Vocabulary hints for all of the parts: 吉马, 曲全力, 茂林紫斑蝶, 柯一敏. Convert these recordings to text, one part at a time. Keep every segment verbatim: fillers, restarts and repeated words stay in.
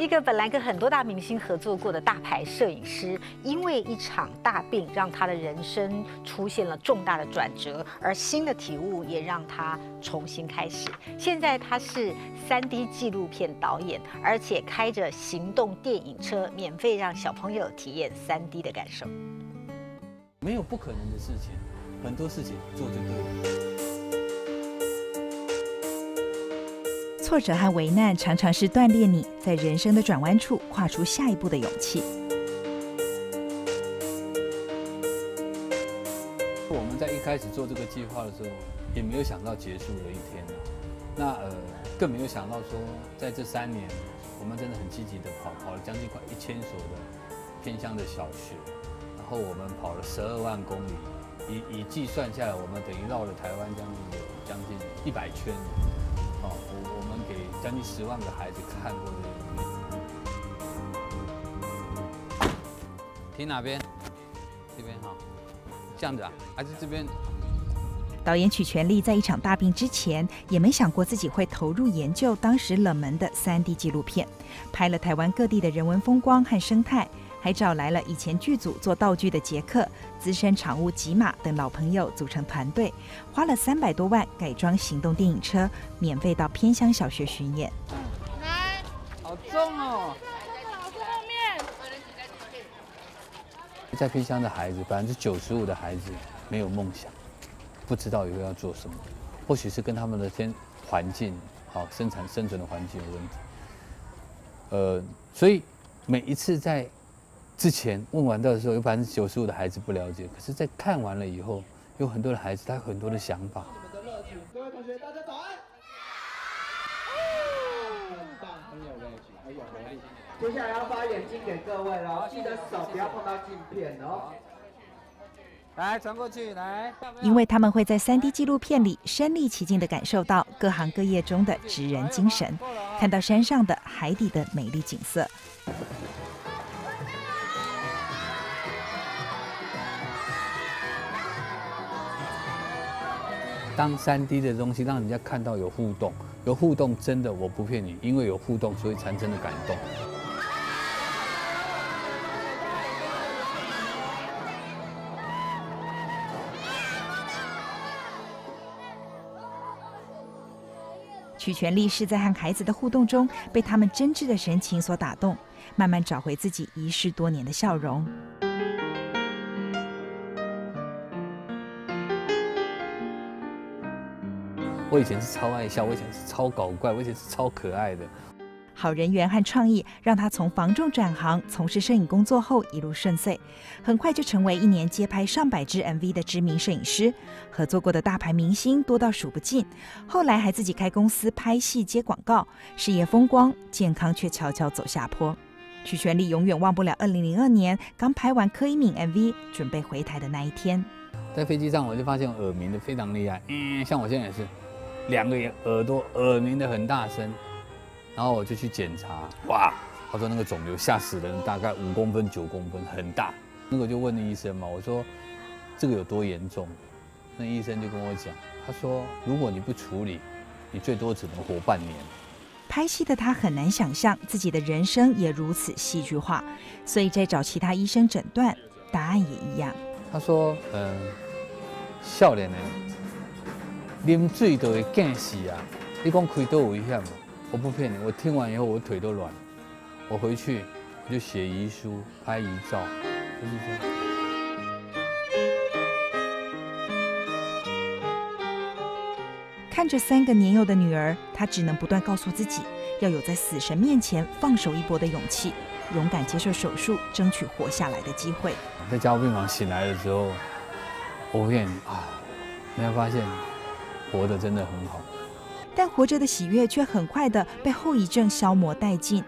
一个本来跟很多大明星合作过的大牌摄影师，因为一场大病，让他的人生出现了重大的转折，而新的体悟也让他重新开始。现在他是 三 D 纪录片导演，而且开着行动电影车，免费让小朋友体验 三 D 的感受。没有不可能的事情，很多事情做就对了。 挫折和危难常常是锻炼你在人生的转弯处跨出下一步的勇气。我们在一开始做这个计划的时候，也没有想到结束的一天，那呃更没有想到说，在这三年，我们真的很积极的跑，跑了将近快一千所的偏乡的小学，然后我们跑了十二万公里，以以计算下来，我们等于绕了台湾将近有将近一百圈。 哦，我我们给将近十万个孩子看过这个影片。停哪边？这边哈，这样子啊？还是这边？导演曲全力在一场大病之前，也没想过自己会投入研究当时冷门的 三 D 纪录片，拍了台湾各地的人文风光和生态，还找来了以前剧组做道具的杰克、资深场务吉马等老朋友组成团队，花了三百多万改装行动电影车，免费到偏乡小学巡演。来，好重哦！后面。在偏乡的孩子，百分之九十五的孩子没有梦想，不知道以后要做什么。或许是跟他们的天环境，好生产生存的环境有问题。呃，所以每一次在 之前问完到的时候，有百分之九十五的孩子不了解，可是，在看完了以后，有很多的孩子，他有很多的想法。各位同学，大家早安！很棒，很有乐趣，很有活力。接下来要把眼睛给各位了，记得手不要碰到镜片哦。来，传过去，来。因为他们会在 三 D 纪录片里身临其境地感受到各行各业中的职人精神，看到山上的、海底的美丽景色。 当 三 D 的东西让人家看到有互动，有互动真的我不骗你，因为有互动所以产生了感动。曲全力是在和孩子的互动中，被他们真挚的神情所打动，慢慢找回自己遗失多年的笑容。 我以前是超爱笑，我以前是超搞怪，我以前是超可爱的。好人缘和创意让他从房仲转行，从事摄影工作后一路顺遂，很快就成为一年接拍上百支 M V 的知名摄影师，合作过的大牌明星多到数不尽。后来还自己开公司拍戏接广告，事业风光，健康却悄悄走下坡。曲全力永远忘不了二零零二年刚拍完柯一敏 M V 准备回台的那一天。在飞机上我就发现我耳鸣的非常厉害，嗯，像我现在也是。 两个眼耳朵耳鸣的很大声，然后我就去检查，哇，他说那个肿瘤吓死人，大概五公分九公分，很大。那个就问医生嘛，我说这个有多严重？那医生就跟我讲，他说如果你不处理，你最多只能活半年。拍戏的他很难想象自己的人生也如此戏剧化，所以在找其他医生诊断，答案也一样。他说，嗯、呃，笑脸呢？ 啉醉都会惊死啊！你讲开刀危险吗？我不骗你，我听完以后我腿都软。我回去我就写遗书、拍遗照，就是这样。看着三个年幼的女儿，她只能不断告诉自己，要有在死神面前放手一搏的勇气，勇敢接受手术，争取活下来的机会。在加护病房醒来的时候，我骗你啊，没有发现。 活得真的很好，但活着的喜悦却很快的被后遗症消磨殆尽。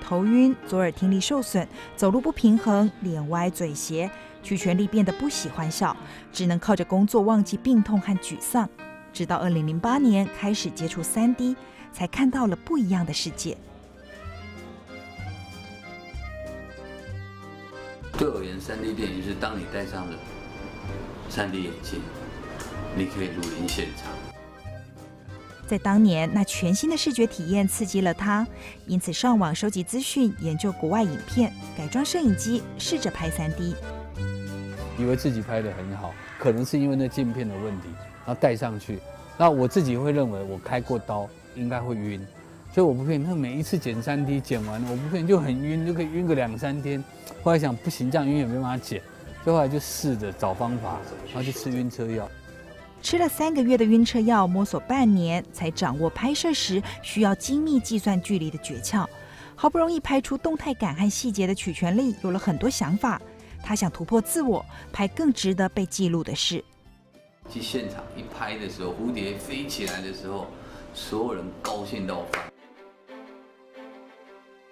头晕、左耳听力受损、走路不平衡、脸歪嘴斜，曲全力变得不喜欢笑，只能靠着工作忘记病痛和沮丧。直到二零零八年开始接触 三 D， 才看到了不一样的世界。对我而言 ，三 D 电影是当你戴上了 三 D 眼镜，你可以如临现场。在当年，那全新的视觉体验刺激了他，因此上网收集资讯，研究国外影片，改装摄影机，试着拍 三 D。以为自己拍得很好，可能是因为那镜片的问题，然后戴上去，那我自己会认为我开过刀，应该会晕，所以我不骗你，那每一次剪 三 D 剪完了，我不骗你就很晕，就可以晕个两三天。后来想不行，这样晕也没办法剪，所以后来就试着找方法，然后就吃晕车药。 吃了三个月的晕车药，摸索半年才掌握拍摄时需要精密计算距离的诀窍。好不容易拍出动态感和细节的曲全力，有了很多想法。他想突破自我，拍更值得被记录的事。去现场一拍的时候，蝴蝶飞起来的时候，所有人高兴到翻。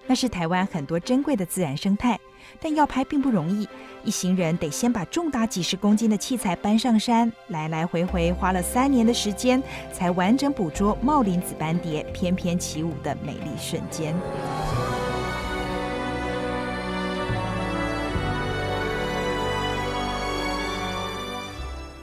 那是台湾很多珍贵的自然生态，但要拍并不容易。 一行人得先把重达几十公斤的器材搬上山，来来回回花了三年的时间，才完整捕捉茂林紫斑蝶翩翩起舞的美丽瞬间。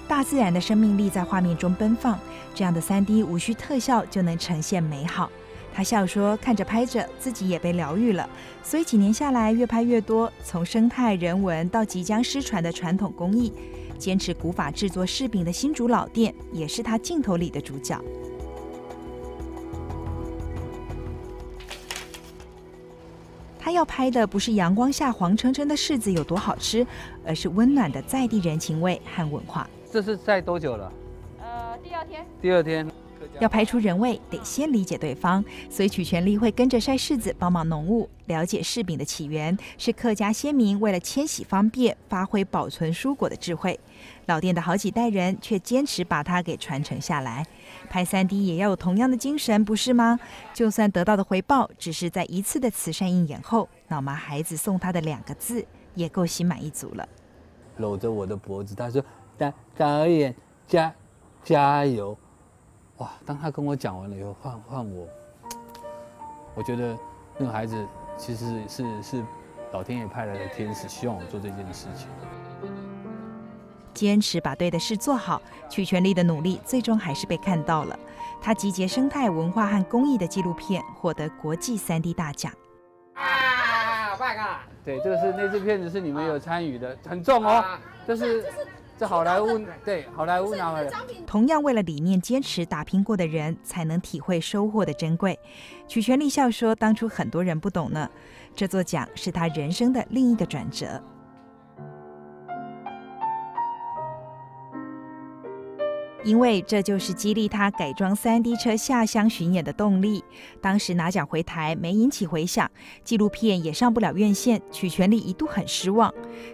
大自然的生命力在画面中奔放，这样的 三 D 无需特效就能呈现美好。 他笑说：“看着拍着，自己也被疗愈了。所以几年下来，越拍越多，从生态、人文到即将失传的传统工艺，坚持古法制作柿饼的新竹老店，也是他镜头里的主角。”他要拍的不是阳光下黄澄澄的柿子有多好吃，而是温暖的在地人情味和文化。这是晒多久了？呃，第二天。第二天。 要拍出人味，得先理解对方，所以曲全力会跟着晒柿子，帮忙农务，了解柿饼的起源，是客家先民为了迁徙方便，发挥保存蔬果的智慧。老店的好几代人却坚持把它给传承下来。拍 三 D 也要有同样的精神，不是吗？就算得到的回报只是在一次的慈善应演后，老妈孩子送他的两个字，也够心满意足了。搂着我的脖子，他说：“导导演加加油。” 哇！当他跟我讲完了以后，换换我，我觉得那个孩子其实是是老天爷派来的天使，希望我做这件事情。坚持把对的事做好，曲全力的努力最终还是被看到了。他集结生态文化和工艺的纪录片，获得国际 三 D 大奖。啊！爸爸，对，这个是那支片子是你们有参与的，很重哦，就是。 这好莱坞对好莱坞拿回来。同样为了理念坚持打拼过的人，才能体会收获的珍贵。曲全力笑说：“当初很多人不懂呢，这座奖是他人生的另一个转折。” 因为这就是激励他改装 三 D 车下乡巡演的动力。当时拿奖回台没引起回响，纪录片也上不了院线，曲全力一度很失望。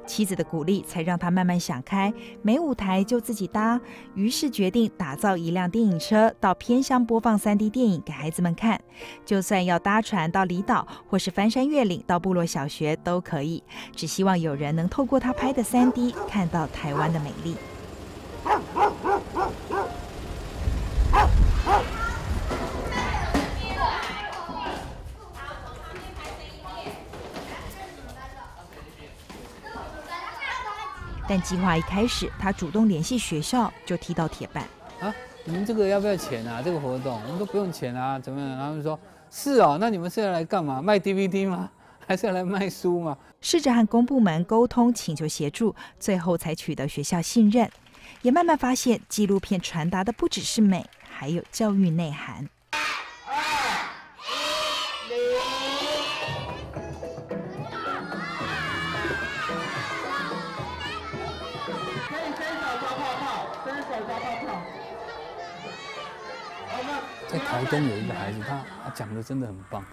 妻子的鼓励才让他慢慢想开，没舞台就自己搭，于是决定打造一辆电影车，到偏乡播放 三 D 电影给孩子们看。就算要搭船到离岛，或是翻山越岭到部落小学都可以，只希望有人能透过他拍的 三 D 看到台湾的美丽。 但计划一开始，他主动联系学校，就踢到铁板啊！你们这个要不要钱啊？这个活动我们都不用钱啊，怎么样？然后就说：“是哦，那你们是要来干嘛？卖 D V D 吗？还是要来卖书吗？”试着和公部门沟通，请求协助，最后才取得学校信任。也慢慢发现，纪录片传达的不只是美，还有教育内涵。 在台东有一个孩子，他他讲的真的很棒。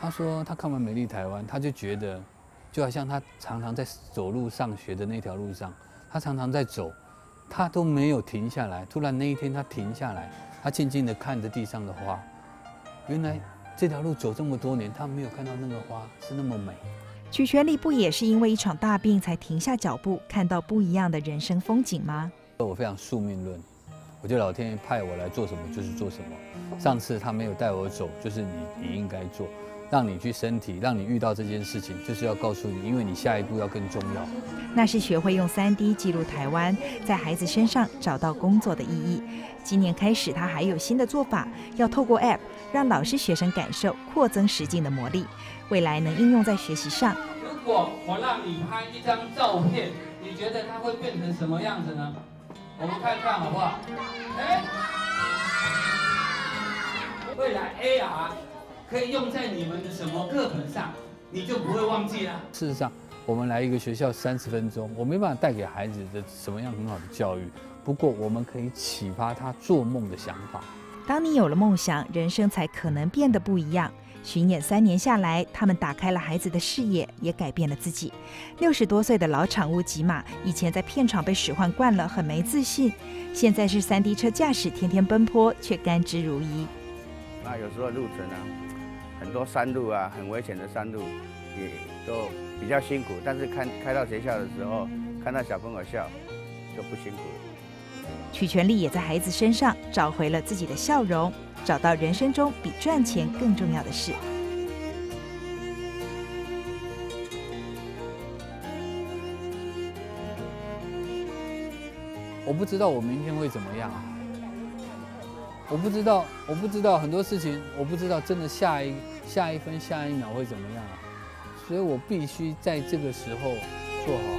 他说他看完《美丽台湾》，他就觉得，就好像他常常在走路上学的那条路上，他常常在走，他都没有停下来。突然那一天他停下来，他静静地看着地上的花。原来这条路走这么多年，他没有看到那个花是那么美。曲全力不也是因为一场大病才停下脚步，看到不一样的人生风景吗？我非常宿命论。 我觉得老天爷派我来做什么就是做什么。上次他没有带我走，就是你你应该做。让你去身体，让你遇到这件事情，就是要告诉你，因为你下一步要更重要。那是学会用 三 D 记录台湾，在孩子身上找到工作的意义。今年开始，他还有新的做法，要透过 App 让老师学生感受扩增实境的魔力，未来能应用在学习上。如果我让你拍一张照片，你觉得它会变成什么样子呢？我们看看好不好？哎，未来 A R。 可以用在你们的什么课本上，你就不会忘记了。事实上，我们来一个学校三十分钟，我没办法带给孩子的什么样很好的教育，不过我们可以启发他做梦的想法。当你有了梦想，人生才可能变得不一样。巡演三年下来，他们打开了孩子的视野，也改变了自己。六十多岁的老厂务吉马，以前在片场被使唤惯了，很没自信，现在是三 D 车驾驶，天天奔波，却甘之如饴。那有时候路程啊。 很多山路啊，很危险的山路，也都比较辛苦。但是看开到学校的时候，看到小朋友笑，就不辛苦了。取全力也在孩子身上找回了自己的笑容，找到人生中比赚钱更重要的事。我不知道我明天会怎么样啊。 我不知道，我不知道很多事情，我不知道真的下一下一分下一秒会怎么样啊，所以我必须在这个时候做好。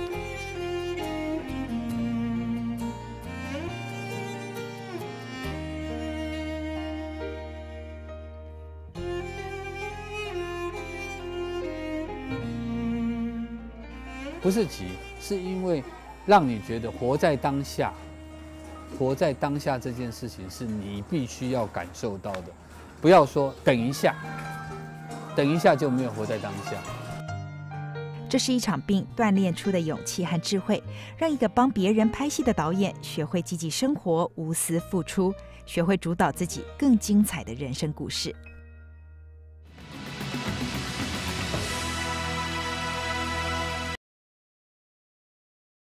不是急，是因为让你觉得活在当下。 活在当下这件事情是你必须要感受到的，不要说等一下，等一下就没有活在当下。这是一场病锻炼出的勇气和智慧，让一个帮别人拍戏的导演学会积极生活、无私付出，学会主导自己更精彩的人生故事。